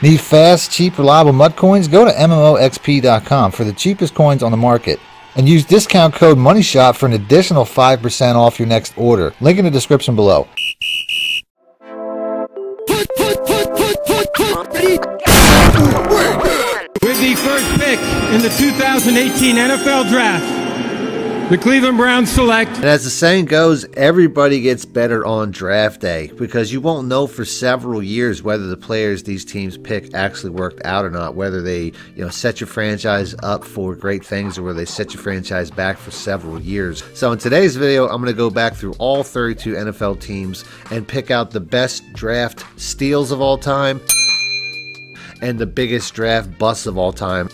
Need fast, cheap, reliable mud coins? Go to MMOXP.com for the cheapest coins on the market. And use discount code MONEYSHOP for an additional 5% off your next order. Link in the description below. With the first pick in the 2018 NFL Draft, the Cleveland Browns select... And as the saying goes, everybody gets better on draft day, because you won't know for several years whether the players these teams pick actually worked out or not, whether they, set your franchise up for great things or whether they set your franchise back for several years. So in today's video, I'm going to go back through all 32 NFL teams and pick out the best draft steals of all time and the biggest draft busts of all time,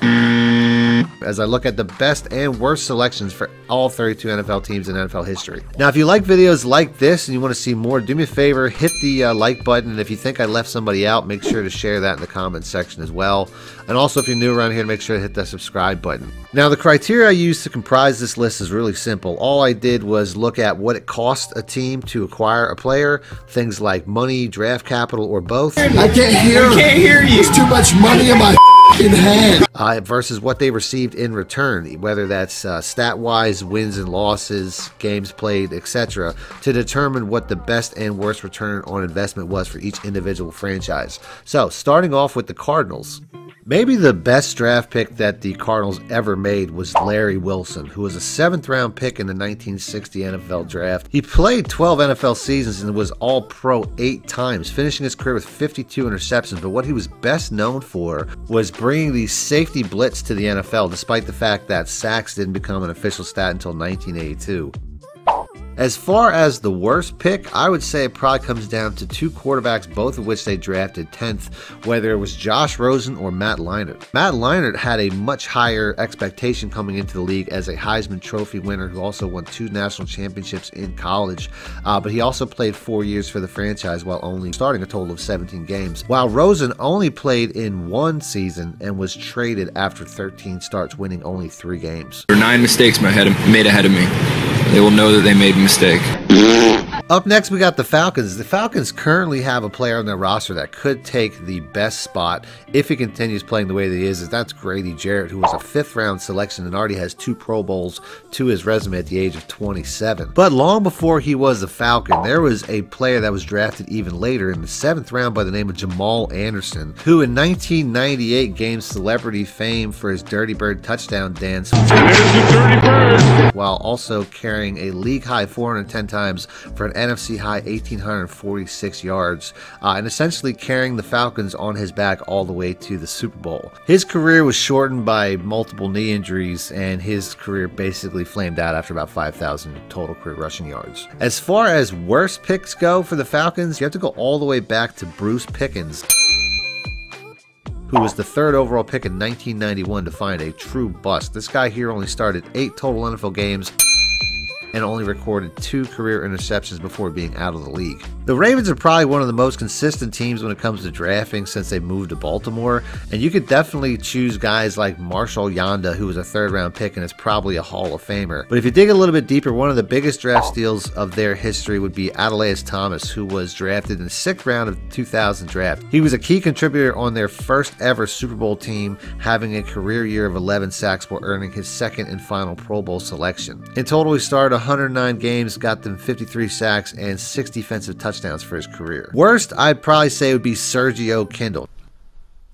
as I look at the best and worst selections for all 32 NFL teams in NFL history. Now, if you like videos like this and you want to see more, do me a favor, hit the like button, and if you think I left somebody out, make sure to share that in the comments section as well. And also, if you're new around here, make sure to hit that subscribe button. Now, the criteria I used to comprise this list is really simple. All I did was look at what it cost a team to acquire a player, things like money, draft capital, or both. I can't hear you. There's too much money in my in hand. Versus what they received in return, whether that's stat-wise, wins and losses, games played, etc., to determine what the best and worst return on investment was for each individual franchise. So, starting off with the Cardinals. Maybe the best draft pick that the Cardinals ever made was Larry Wilson, who was a 7th round pick in the 1960 NFL draft. He played 12 NFL seasons and was all-pro 8 times, finishing his career with 52 interceptions, but what he was best known for was bringing the safety blitz to the NFL, despite the fact that sacks didn't become an official stat until 1982. As far as the worst pick, I would say it probably comes down to two quarterbacks, both of which they drafted 10th, whether it was Josh Rosen or Matt Leinart. Matt Leinart had a much higher expectation coming into the league as a Heisman Trophy winner who also won 2 national championships in college, but he also played 4 years for the franchise while only starting a total of 17 games, while Rosen only played in 1 season and was traded after 13 starts, winning only 3 games. There were 9 mistakes made ahead of me. They will know that they made a mistake. Up next, we got the Falcons. The Falcons currently have a player on their roster that could take the best spot if he continues playing the way that he is. That's Grady Jarrett, who was a 5th-round selection and already has 2 Pro Bowls to his resume at the age of 27. But long before he was a Falcon, there was a player that was drafted even later in the 7th round by the name of Jamal Anderson, who in 1998 gained celebrity fame for his Dirty Bird touchdown dance, while also carrying a league-high 410 times for an NFC-high 1,846 yards, and essentially carrying the Falcons on his back all the way to the Super Bowl. His career was shortened by multiple knee injuries, and his career basically flamed out after about 5,000 total career rushing yards. As far as worst picks go for the Falcons, you have to go all the way back to Bruce Pickens, who was the 3rd overall pick in 1991, to find a true bust. This guy here only started 8 total NFL games and only recorded 2 career interceptions before being out of the league. The Ravens are probably one of the most consistent teams when it comes to drafting since they moved to Baltimore, and you could definitely choose guys like Marshall Yanda, who was a 3rd-round pick and is probably a Hall of Famer. But if you dig a little bit deeper, one of the biggest draft steals of their history would be Adalius Thomas, who was drafted in the 6th round of the 2000 draft. He was a key contributor on their first-ever Super Bowl team, having a career year of 11 sacks while earning his 2nd and final Pro Bowl selection. In total, he started 109 games, got them 53 sacks and 6 defensive touchdowns for his career. Worst, I'd probably say, would be Sergio Kindle.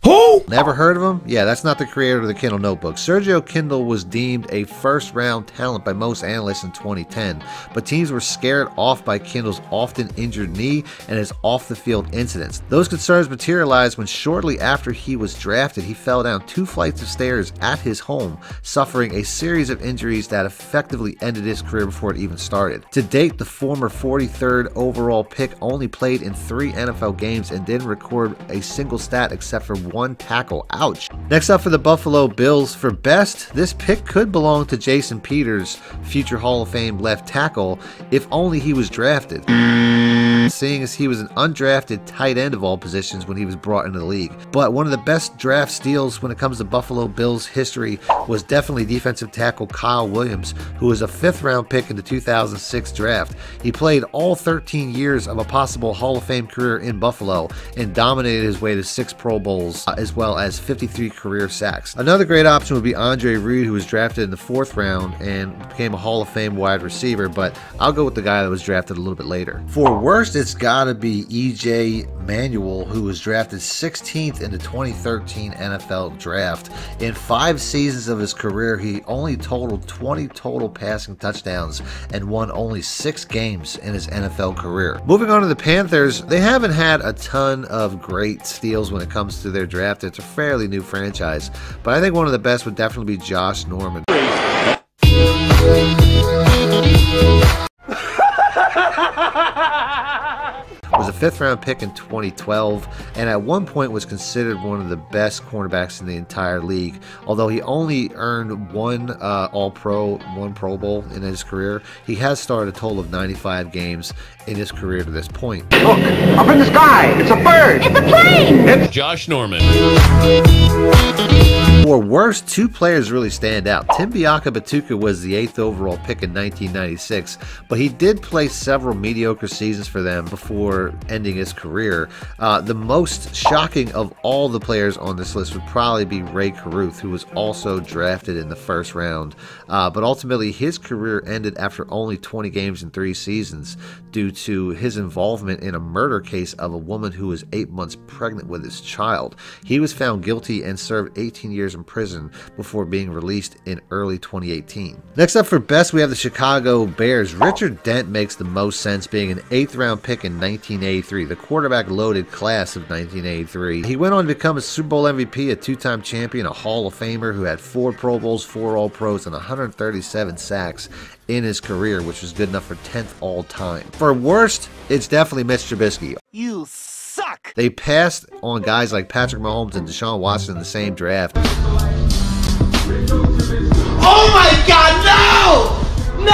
Who? Never heard of him? Yeah, that's not the creator of the Kindle Notebook. Sergio Kindle was deemed a first-round talent by most analysts in 2010, but teams were scared off by Kindle's often injured knee and his off-the-field incidents. Those concerns materialized when shortly after he was drafted, he fell down 2 flights of stairs at his home, suffering a series of injuries that effectively ended his career before it even started. To date, the former 43rd overall pick only played in 3 NFL games and didn't record a single stat except for 1 tackle. Ouch. Next up for the Buffalo Bills, for best, this pick could belong to Jason Peters, future Hall of Fame left tackle, if only he was drafted. seeing as he was an undrafted tight end of all positions when he was brought into the league. But one of the best draft steals when it comes to Buffalo Bills history was definitely defensive tackle Kyle Williams, who was a fifth-round pick in the 2006 draft. He played all 13 years of a possible Hall of Fame career in Buffalo and dominated his way to 6 Pro Bowls as well as 53 career sacks. Another great option would be Andre Reed, who was drafted in the 4th round and became a Hall of Fame wide receiver, but I'll go with the guy that was drafted a little bit later. For worst, it's gotta be EJ Manuel, who was drafted 16th in the 2013 NFL draft. In 5 seasons of his career, he only totaled 20 total passing touchdowns and won only 6 games in his NFL career. Moving on to the Panthers, they haven't had a ton of great steals when it comes to their draft. It's a fairly new franchise, but I think one of the best would definitely be Josh Norman. Was a 5th-round pick in 2012, and at one point was considered one of the best cornerbacks in the entire league. Although he only earned 1 All-Pro, 1 Pro Bowl in his career, he has started a total of 95 games in his career to this point. Look, up in the sky, it's a bird, it's a plane, it's Josh Norman. For worse, 2 players really stand out. Tim Biakabatuka was the 8th overall pick in 1996, but he did play several mediocre seasons for them before ending his career. The most shocking of all the players on this list would probably be Ray Carruth, who was also drafted in the 1st round, but ultimately his career ended after only 20 games in 3 seasons due to his involvement in a murder case of a woman who was 8 months pregnant with his child. He was found guilty and served 18 years in prison before being released in early 2018. Next up for best, we have the Chicago Bears. Richard Dent makes the most sense, being an 8th-round pick in 1983, the quarterback-loaded class of 1983. He went on to become a Super Bowl MVP, a 2-time champion, a Hall of Famer who had 4 Pro Bowls, 4 All-Pros, and 137 sacks in his career, which was good enough for 10th all-time. For worst, it's definitely Mitch Trubisky. You suck! They passed on guys like Patrick Mahomes and Deshaun Watson in the same draft. Oh my God, no!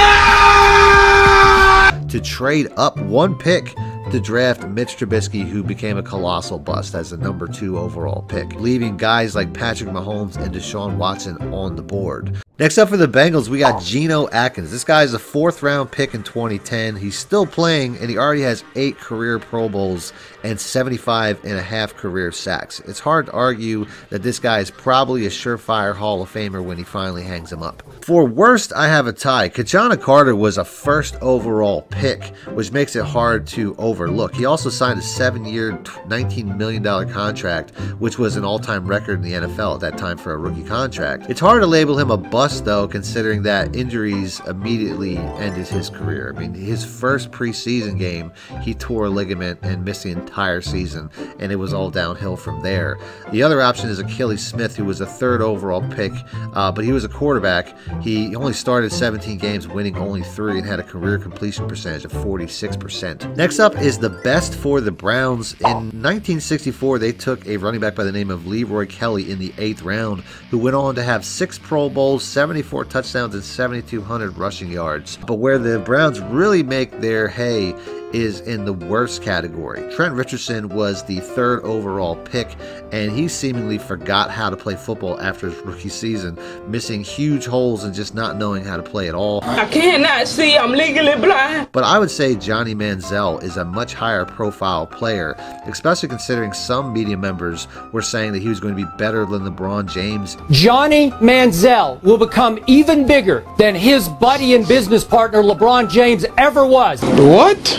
No! To trade up 1 pick to draft Mitch Trubisky, who became a colossal bust as the number 2 overall pick, leaving guys like Patrick Mahomes and Deshaun Watson on the board. Next up for the Bengals, we got Geno Atkins. This guy is a 4th-round pick in 2010. He's still playing, and he already has 8 career Pro Bowls and 75.5 career sacks. It's hard to argue that this guy is probably a surefire Hall of Famer when he finally hangs him up. For worst, I have a tie. Ki-Jana Carter was a 1st overall pick, which makes it hard to overlook. He also signed a 7-year, $19 million contract, which was an all-time record in the NFL at that time for a rookie contract. It's hard to label him a bust, though, considering that injuries immediately ended his career. I mean, his first preseason game, he tore a ligament and missed the entire season, and it was all downhill from there. The other option is Akili Smith, who was a 3rd overall pick, but he was a quarterback. He only started 17 games, winning only 3, and had a career completion percentage of 46%. Next up is the best for the Browns. In 1964, they took a running back by the name of Leroy Kelly in the 8th round, who went on to have 6 Pro Bowls, 74 touchdowns, and 7,200 rushing yards. But where the Browns really make their hay is in the worst category. Trent Richardson was the 3rd overall pick, and he seemingly forgot how to play football after his rookie season, missing huge holes and just not knowing how to play at all. I cannot see, I'm legally blind. But I would say Johnny Manziel is a much higher profile player, especially considering some media members were saying that he was going to be better than LeBron James. Johnny Manziel will become even bigger than his buddy and business partner LeBron James ever was. What?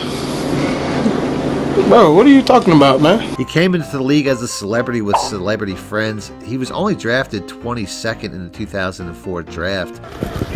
Bro, what are you talking about, man? He came into the league as a celebrity with celebrity friends. He was only drafted 22nd in the 2004 draft.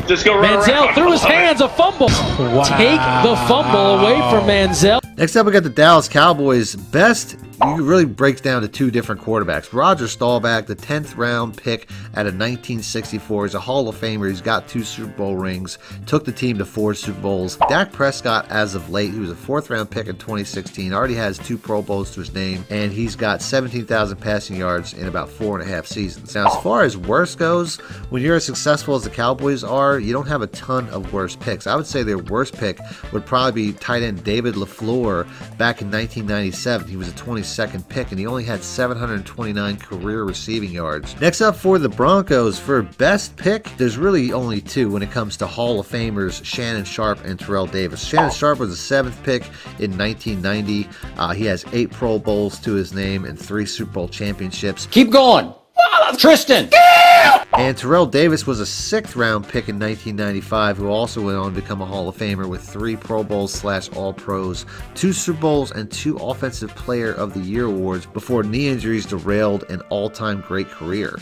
Just go right Manziel around. Threw his hands a fumble. Wow. Take the fumble away from Manziel. Next up, we got the Dallas Cowboys. Best you really breaks down to two different quarterbacks. Roger Staubach, the 10th round pick out of 1964, is a Hall of Famer. He's got 2 Super Bowl rings, took the team to 4 Super Bowls. Dak Prescott, as of late, he was a 4th round pick in 2016, already has 2 Pro Bowls to his name, and he's got 17,000 passing yards in about 4.5 seasons. Now, as far as worst goes, when you're as successful as the Cowboys are, you don't have a ton of worst picks. I would say their worst pick would probably be tight end David LeFleur back in 1997. He was a 22nd pick, and he only had 729 career receiving yards. Next up for the Broncos, for best pick, there's really only 2 when it comes to Hall of Famers, Shannon Sharpe and Terrell Davis. Shannon Sharpe was the 7th pick in 1990. He has 8 Pro Bowls to his name and 3 Super Bowl championships. Keep going. Tristan! And Terrell Davis was a 6th round pick in 1995, who also went on to become a Hall of Famer with 3 Pro Bowls / All Pros, 2 Super Bowls, and 2 Offensive Player of the Year awards before knee injuries derailed an all-time great career.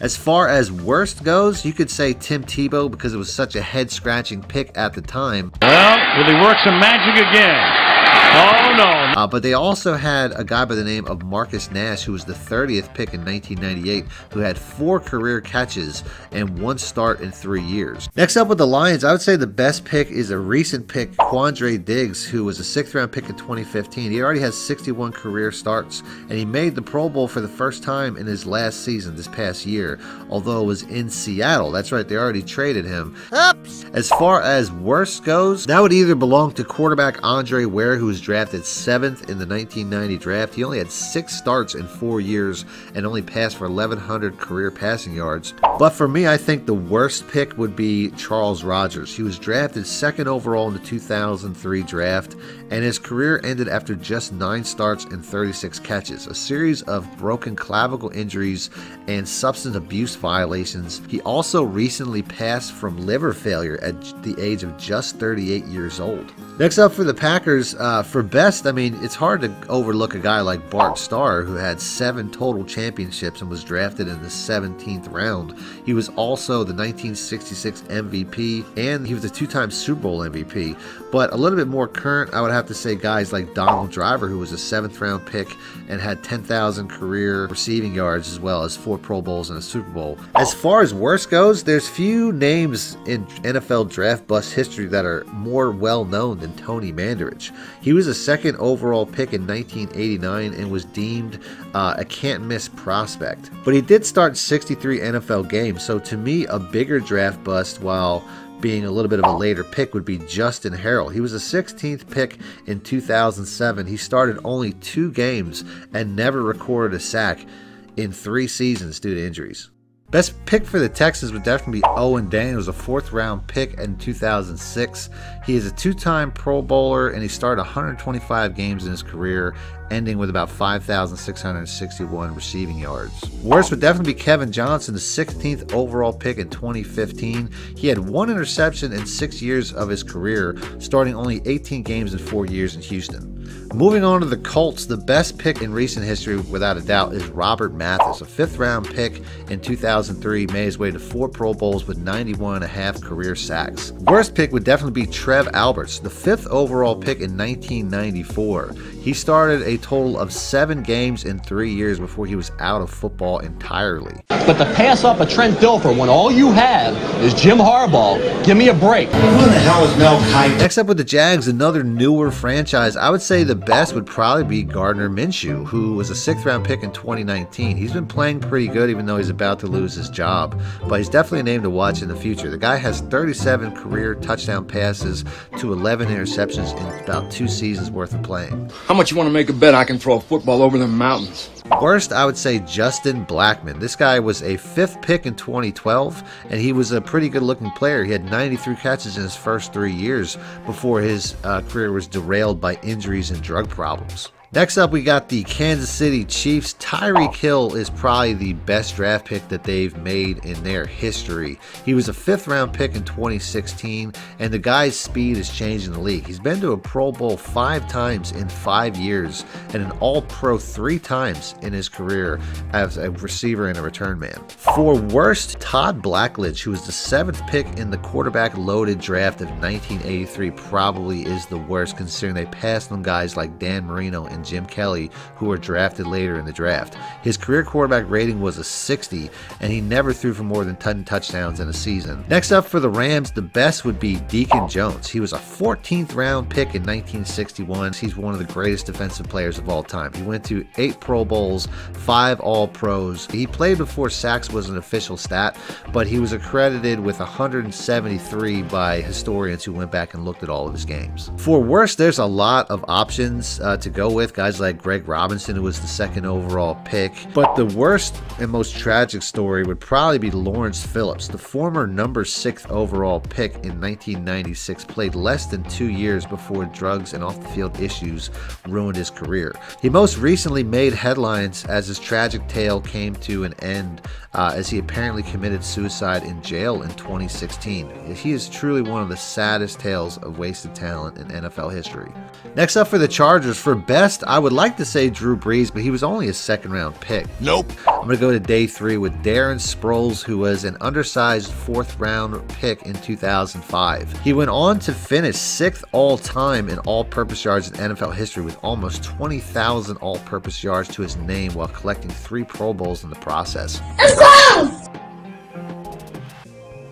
As far as worst goes, you could say Tim Tebow, because it was such a head-scratching pick at the time. Well, will he work some magic again? Oh, no. But they also had a guy by the name of Marcus Nash, who was the 30th pick in 1998, who had 4 career catches and 1 start in 3 years. Next up with the Lions, I would say the best pick is a recent pick, Quandre Diggs, who was a 6th round pick in 2015. He already has 61 career starts, and he made the Pro Bowl for the first time in his last season this past year, although it was in Seattle. That's right, they already traded him. Oops. As far as worst goes, that would either belong to quarterback Andre Ware, who was drafted 7th in the 1990 draft. He only had 6 starts in 4 years and only passed for 1,100 career passing yards. But for me, I think the worst pick would be Charles Rogers. He was drafted 2nd overall in the 2003 draft, and his career ended after just 9 starts and 36 catches. A series of broken clavicle injuries and substance abuse violations. He also recently passed from liver failure at the age of just 38 years old. Next up for the Packers, for best, I mean, it's hard to overlook a guy like Bart Starr, who had 7 total championships and was drafted in the 17th round. He was also the 1966 MVP, and he was a 2-time Super Bowl MVP. But a little bit more current, I would have to say guys like Donald Driver, who was a 7th round pick and had 10,000 career receiving yards, as well as 4 Pro Bowls and a Super Bowl. As far as worst goes, there's few names in NFL draft bust history that are more well known than Tony Mandarich. He was a 2nd overall pick in 1989 and was deemed a can't-miss prospect. But he did start 63 NFL games, so to me, a bigger draft bust, while being a little bit of a later pick, would be Justin Harrell. He was a 16th pick in 2007. He started only 2 games and never recorded a sack in 3 seasons due to injuries. Best pick for the Texans would definitely be Owen Daniels, a 4th round pick in 2006. He is a 2-time Pro Bowler, and he started 125 games in his career, ending with about 5,661 receiving yards. Worst would definitely be Kevin Johnson, the 16th overall pick in 2015. He had 1 interception in 6 years of his career, starting only 18 games in 4 years in Houston. Moving on to the Colts, the best pick in recent history, without a doubt, is Robert Mathis, a 5th round pick in 2003, made his way to 4 Pro Bowls with 91.5 career sacks. Worst pick would definitely be Trev Alberts, the 5th overall pick in 1994. He started a total of 7 games in 3 years before he was out of football entirely. But to pass up a Trent Dilfer when all you have is Jim Harbaugh, give me a break. Who the hell is Mel Kiper? Next up with the Jags, another newer franchise, I would say the best would probably be Gardner Minshew, who was a 6th round pick in 2019. He's been playing pretty good, even though he's about to lose his job, but he's definitely a name to watch in the future. The guy has 37 career touchdown passes to 11 interceptions in about 2 seasons worth of playing. How much you want to make a bet I can throw a football over the mountains? Worst, I would say Justin Blackmon. This guy was a 5th pick in 2012, and he was a pretty good-looking player. He had 93 catches in his first 3 years before his career was derailed by injuries and drug problems. Next up, we got the Kansas City Chiefs. Tyreek Hill is probably the best draft pick that they've made in their history. He was a fifth-round pick in 2016, and the guy's speed is changing the league. He's been to a Pro Bowl 5 times in 5 years and an All-Pro 3 times in his career as a receiver and a return man. For worst, Todd Blackledge, who was the 7th pick in the quarterback-loaded draft of 1983, probably is the worst, considering they passed on guys like Dan Marino and Jim Kelly, who were drafted later in the draft. His career quarterback rating was a 60, and he never threw for more than 10 touchdowns in a season. Next up for the Rams, the best would be Deacon Jones. He was a 14th round pick in 1961. He's one of the greatest defensive players of all time. He went to 8 Pro Bowls, 5 All-Pros. He played before sacks was an official stat, but he was accredited with 173 by historians who went back and looked at all of his games. For worse, there's a lot of options to go with. Guys like Greg Robinson, who was the 2nd overall pick. But the worst and most tragic story would probably be Lawrence Phillips. The former number 6th overall pick in 1996 played less than 2 years before drugs and off-the-field issues ruined his career. He most recently made headlines as his tragic tale came to an end as he apparently committed suicide in jail in 2016. He is truly one of the saddest tales of wasted talent in NFL history. Next up for the Chargers, for best, I would like to say Drew Brees, but he was only a 2nd-round pick. Nope. I'm going to go to day 3 with Darren Sproles, who was an undersized 4th-round pick in 2005. He went on to finish 6th all-time in all-purpose yards in NFL history with almost 20,000 all-purpose yards to his name while collecting 3 Pro Bowls in the process.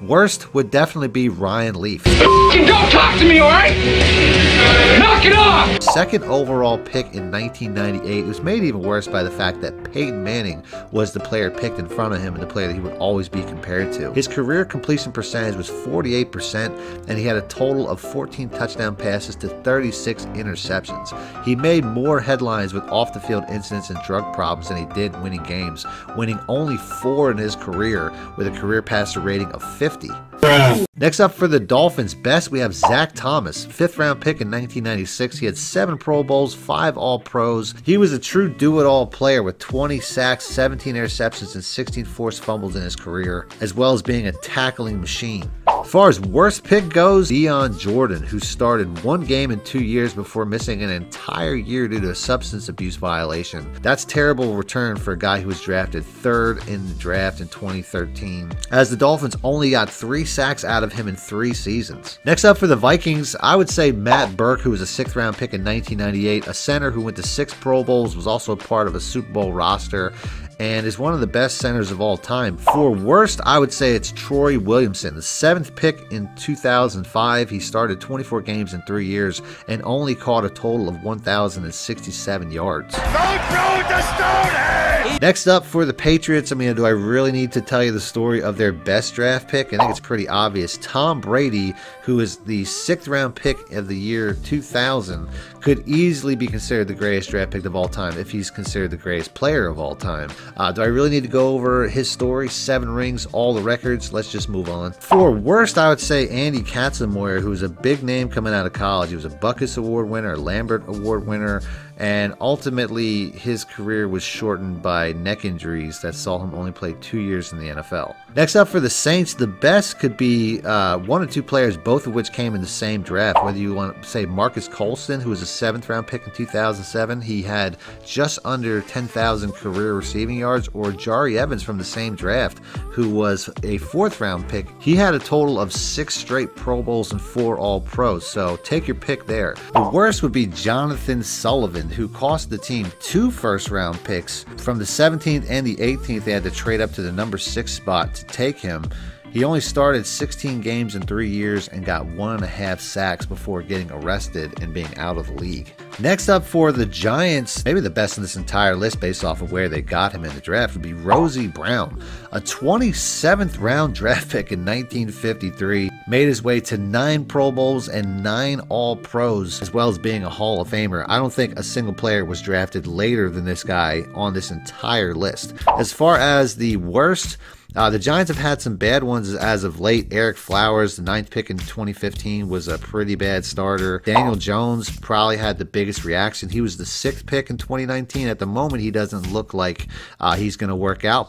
Worst would definitely be Ryan Leaf. Don't talk to me, alright? Knock it off! 2nd overall pick in 1998. It was made even worse by the fact that Peyton Manning was the player picked in front of him and the player that he would always be compared to. His career completion percentage was 48%, and he had a total of 14 touchdown passes to 36 interceptions. He made more headlines with off-the-field incidents and drug problems than he did winning games, winning only 4 in his career with a career passer rating of 50. Next up for the Dolphins, best, we have Zach Thomas, 5th-round pick in 1996. He had 7 Pro Bowls, 5 All-Pros. He was a true do-it-all player with 20 sacks, 17 interceptions, and 16 forced fumbles in his career, as well as being a tackling machine. As far as worst pick goes, Deion Jordan, who started 1 game in 2 years before missing an entire year due to a substance abuse violation. That's terrible return for a guy who was drafted 3rd in the draft in 2013, as the Dolphins only got 3 sacks out of him in 3 seasons. Next up for the Vikings, I would say Matt Burke, who was a 6th-round pick in 1998, a center who went to 6 Pro Bowls, was also a part of a Super Bowl roster, and is one of the best centers of all time. For worst, I would say it's Troy Williamson, the 7th pick in 2005. He started 24 games in 3 years and only caught a total of 1,067 yards. Don't throw the stone. Next up for the Patriots, I mean, do I really need to tell you the story of their best draft pick? I think it's pretty obvious. Tom Brady, who is the 6th-round pick of the year 2000, could easily be considered the greatest draft pick of all time if he's considered the greatest player of all time. Do I really need to go over his story? 7 rings, all the records. Let's just move on. For worst, I would say Andy Katzenmoyer, who was a big name coming out of college. He was a Buckus Award winner, Lambert Award winner, and ultimately his career was shortened by neck injuries that saw him only play 2 years in the NFL. Next up for the Saints, the best could be 1 or 2 players, both of which came in the same draft. Whether you want to say Marcus Colston, who was a 7th-round pick in 2007, he had just under 10,000 career receiving yards, or Jari Evans from the same draft, who was a 4th-round pick. He had a total of 6 straight Pro Bowls and 4 All-Pros, so take your pick there. The worst would be Jonathan Sullivan, who cost the team 2 first-round picks. From the 17th and the 18th, they had to trade up to the number 6 spot to take him. He only started 16 games in 3 years and got 1.5 sacks before getting arrested and being out of the league. Next up for the Giants, maybe the best in this entire list based off of where they got him in the draft, would be Rosie Brown, a 27th-round draft pick in 1953. Made his way to 9 Pro Bowls and 9 All-Pros, as well as being a Hall of Famer. I don't think a single player was drafted later than this guy on this entire list. As far as the worst, The Giants have had some bad ones as of late. Eric Flowers, the 9th pick in 2015, was a pretty bad starter. Daniel Jones probably had the biggest reaction. He was the 6th pick in 2019. At the moment, he doesn't look like he's going to work out.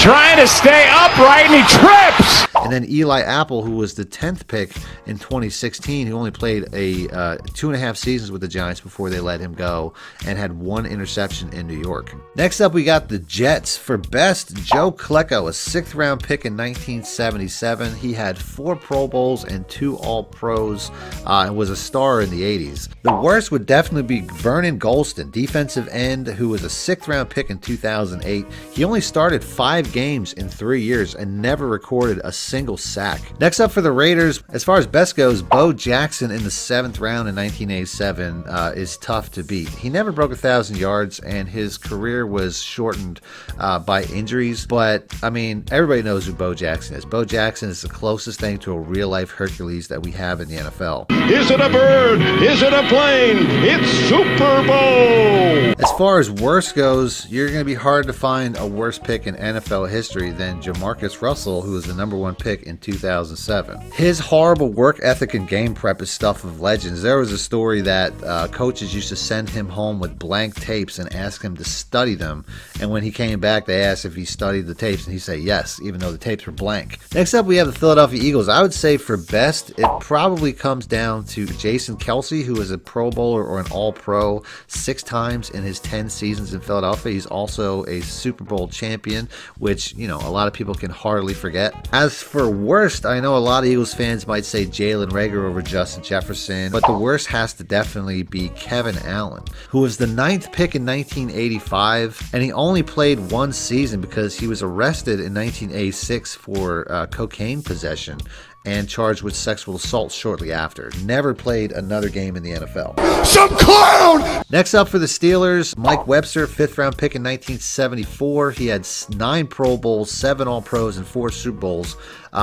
Trying to stay upright, and he trips! And then Eli Apple, who was the 10th pick in 2016, who only played a 2.5 seasons with the Giants before they let him go and had 1 interception in New York. Next up, we got the Jets. For best, Joe Klecko, a 6th round pick in 1977. He had 4 Pro Bowls and 2 All-Pros and was a star in the 80s. The worst would definitely be Vernon Golston, defensive end, who was a 6th round pick in 2008. He only started 5 games in 3 years and never recorded a single sack. Next up for the Raiders, as far as best goes, Bo Jackson in the 7th round in 1987 is tough to beat. He never broke 1,000 yards and his career was shortened by injuries, but I mean, everybody knows who Bo Jackson is. Bo Jackson is the closest thing to a real-life Hercules that we have in the NFL. Is it a bird? Is it a plane? It's Super Bowl! As far as worst goes, you're going to be hard to find a worse pick in NFL history than Jamarcus Russell, who was the #1 pick in 2007. His horrible work ethic and game prep is stuff of legends. There was a story that coaches used to send him home with blank tapes and ask him to study them, and when he came back they asked if he studied the tapes and he said yes, even though the tapes were blank. Next up we have the Philadelphia Eagles. I would say for best it probably comes down to Jason Kelce, who is a Pro Bowler or an All-Pro 6 times in his 10 seasons in Philadelphia. He's also a Super Bowl champion, which, you know, a lot of people can hardly forget. As for worst, I know a lot of Eagles fans might say Jalen Reagor over Justin Jefferson, but the worst has to definitely be Kevin Allen, who was the 9th pick in 1985, and he only played 1 season because he was arrested in 1986 for cocaine possession and charged with sexual assault shortly after. Never played another game in the NFL. Some clown! Next up for the Steelers, Mike Webster, 5th round pick in 1974. He had 9 Pro Bowls, 7 All-Pros, and 4 Super Bowls.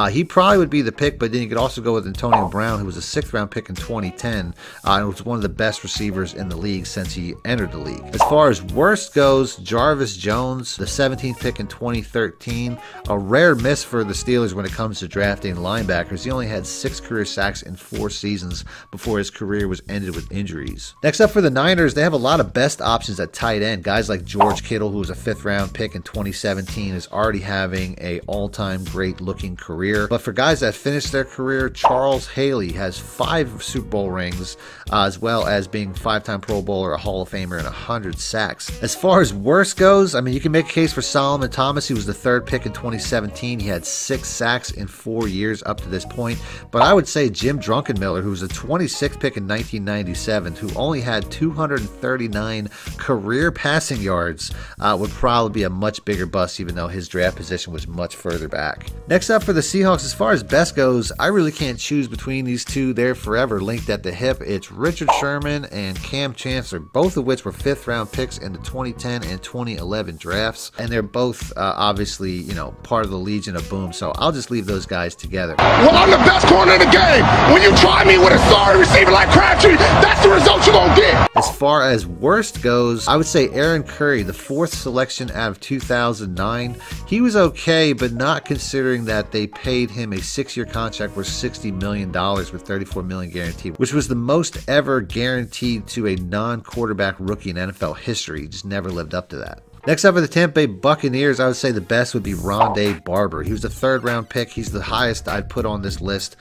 He probably would be the pick, but then you could also go with Antonio Brown, who was a 6th round pick in 2010 and was one of the best receivers in the league since he entered the league. As far as worst goes, Jarvis Jones, the 17th pick in 2013, a rare miss for the Steelers when it comes to drafting linebackers. He only had 6 career sacks in 4 seasons before his career was ended with injuries. Next up for the Niners, they have a lot of best options at tight end. Guys like George Kittle, who was a 5th round pick in 2017, is already having an all-time great looking career. But for guys that finished their career, Charles Haley has 5 Super Bowl rings, as well as being 5-time Pro Bowler, a Hall of Famer, and 100 sacks. As far as worst goes, I mean, you can make a case for Solomon Thomas. He was the 3rd pick in 2017. He had 6 sacks in 4 years up to this point. But I would say Jim Druckenmiller, who was the 26th pick in 1997, who only had 239 career passing yards, would probably be a much bigger bust, even though his draft position was much further back. Next up for the Seahawks, as far as best goes, I really can't choose between these two. They're forever linked at the hip. It's Richard Sherman and Cam Chancellor, both of which were 5th round picks in the 2010 and 2011 drafts, and they're both obviously, you know, part of the Legion of Boom, so I'll just leave those guys together. Well, I'm the best corner in the game. When you try me with a sorry receiver like Crabtree, that's the result you're gonna get. As far as worst goes, I would say Aaron Curry, the 4th selection out of 2009. He was okay, but not considering that they paid him a 6-year contract worth $60 million with $34 million guaranteed, which was the most ever guaranteed to a non-quarterback rookie in NFL history. He just never lived up to that. Next up for the Tampa Bay Buccaneers, I would say the best would be Rondé Barber. He was the 3rd round pick. He's the highest I'd put on this list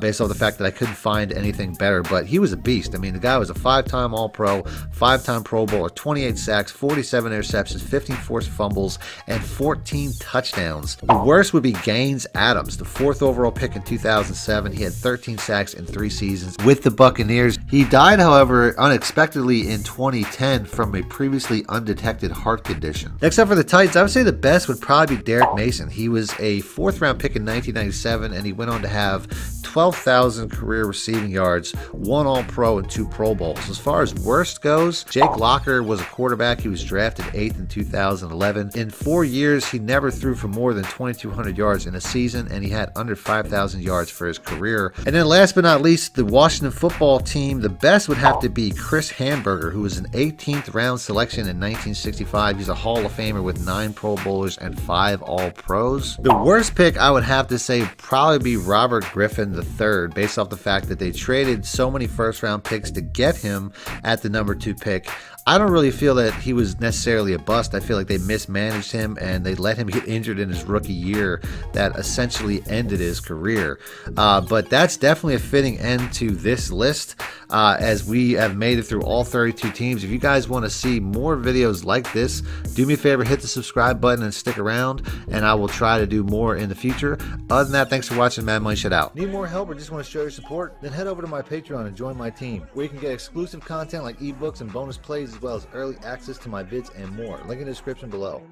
based on the fact that I couldn't find anything better, but he was a beast. I mean, the guy was a 5-time All-Pro, 5-time Pro Bowler, 28 sacks, 47 interceptions, 15 forced fumbles, and 14 touchdowns. The worst would be Gaines Adams, the 4th overall pick in 2007. He had 13 sacks in 3 seasons with the Buccaneers. He died, however, unexpectedly in 2010 from a previously undetected heart condition. Next up for the Titans, I would say the best would probably be Derek Mason. He was a 4th round pick in 1997, and he went on to have 12,000 career receiving yards, 1 All-Pro, and 2 Pro Bowls. As far as worst goes, Jake Locker was a quarterback. He was drafted 8th in 2011. In 4 years, he never threw for more than 2,200 yards in a season, and he had under 5,000 yards for his career. And then last but not least, the Washington football team team, the best would have to be Chris Hamburger, who was an 18th round selection in 1965. He's a Hall of Famer with 9 Pro Bowlers and 5 All-Pros. The worst pick, I would have to say, probably be Robert Griffin III, based off the fact that they traded so many first-round picks to get him at the number 2 pick. I don't really feel that he was necessarily a bust. I feel like they mismanaged him and they let him get injured in his rookie year that essentially ended his career. But that's definitely a fitting end to this list as we have made it through all 32 teams. If you guys want to see more videos like this, do me a favor, hit the subscribe button and stick around, and I will try to do more in the future. Other than that, thanks for watching. Mad Money Shut Out. Need more help or just want to show your support? Then head over to my Patreon and join my team, where you can get exclusive content like ebooks and bonus plays, as well as early access to my vids and more. Link in the description below.